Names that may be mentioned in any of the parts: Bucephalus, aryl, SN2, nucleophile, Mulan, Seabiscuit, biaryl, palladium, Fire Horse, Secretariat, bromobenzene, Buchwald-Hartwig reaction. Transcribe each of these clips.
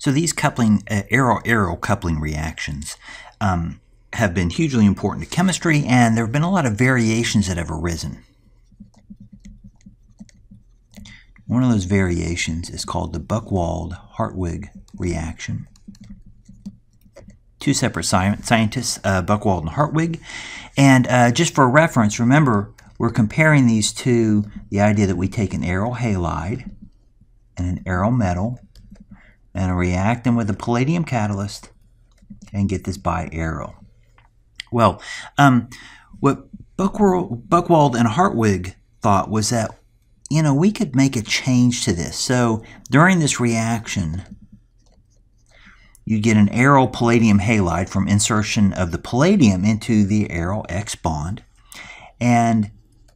So these coupling aryl coupling reactions have been hugely important to chemistry, and there have been a lot of variations that have arisen. One of those variations is called the Buchwald-Hartwig reaction. Two separate scientists, Buchwald and Hartwig. And just for reference, remember, we're comparing these to the idea that we take an aryl halide and an aryl metal and react them with a palladium catalyst and get this biaryl. Well, what Buchwald and Hartwig thought was that, you know, we could make a change to this. So during this reaction, you get an aryl palladium halide from insertion of the palladium into the aryl X bond. And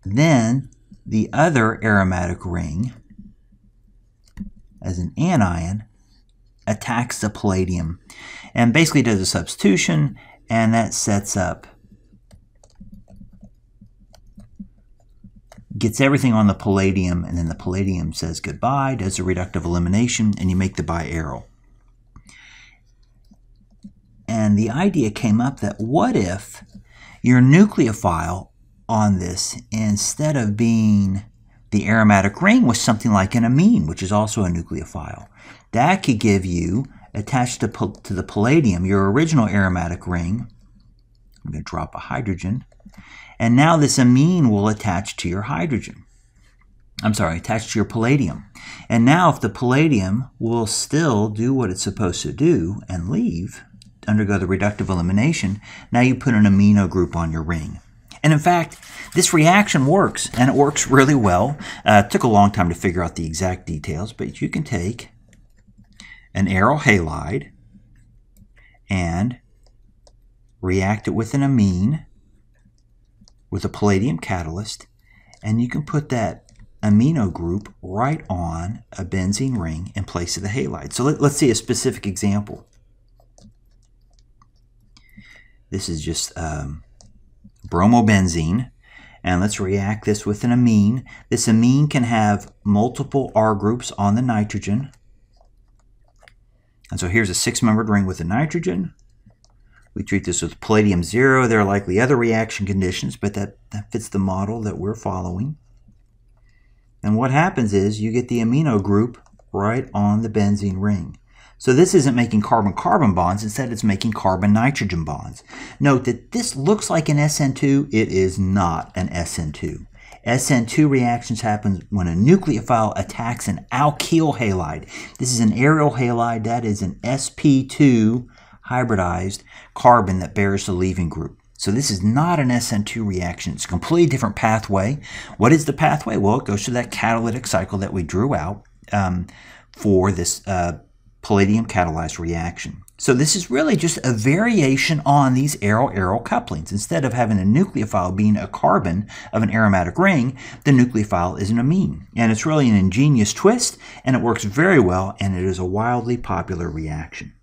then the other aromatic ring, as an anion, attacks the palladium and basically does a substitution, and that sets up, gets everything on the palladium, and then the palladium says goodbye, does a reductive elimination, and you make the biaryl. And the idea came up that what if your nucleophile on this, instead of being the aromatic ring, was something like an amine, which is also a nucleophile. That could give you, attached to the palladium, your original aromatic ring. I'm going to drop a hydrogen. And now this amine will attach to your hydrogen. I'm sorry, attach to your palladium. And now if the palladium will still do what it's supposed to do and leave, undergo the reductive elimination, now you put an amino group on your ring. And in fact, this reaction works, and it works really well. It took a long time to figure out the exact details, but you can take an aryl halide and react it with an amine with a palladium catalyst, and you can put that amino group right on a benzene ring in place of the halide. So let's see a specific example. This is just bromobenzene, and let's react this with an amine. This amine can have multiple R groups on the nitrogen. And so here's a six-membered ring with a nitrogen. We treat this with palladium zero. There are likely other reaction conditions, but that fits the model that we're following. And what happens is you get the amino group right on the benzene ring. So this isn't making carbon-carbon bonds. Instead, it's making carbon-nitrogen bonds. Note that this looks like an SN2. It is not an SN2. SN2 reactions happen when a nucleophile attacks an alkyl halide. This is an aryl halide. That is an sp2 hybridized carbon that bears the leaving group. So this is not an SN2 reaction. It's a completely different pathway. What is the pathway? Well, it goes through that catalytic cycle that we drew out for this palladium-catalyzed reaction. So this is really just a variation on these aryl-aryl couplings. Instead of having a nucleophile being a carbon of an aromatic ring, the nucleophile is an amine. And it's really an ingenious twist, and it works very well, and it is a wildly popular reaction.